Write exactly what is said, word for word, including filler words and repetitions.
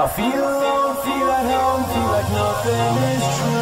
I feel, feel at home, feel like nothing is true.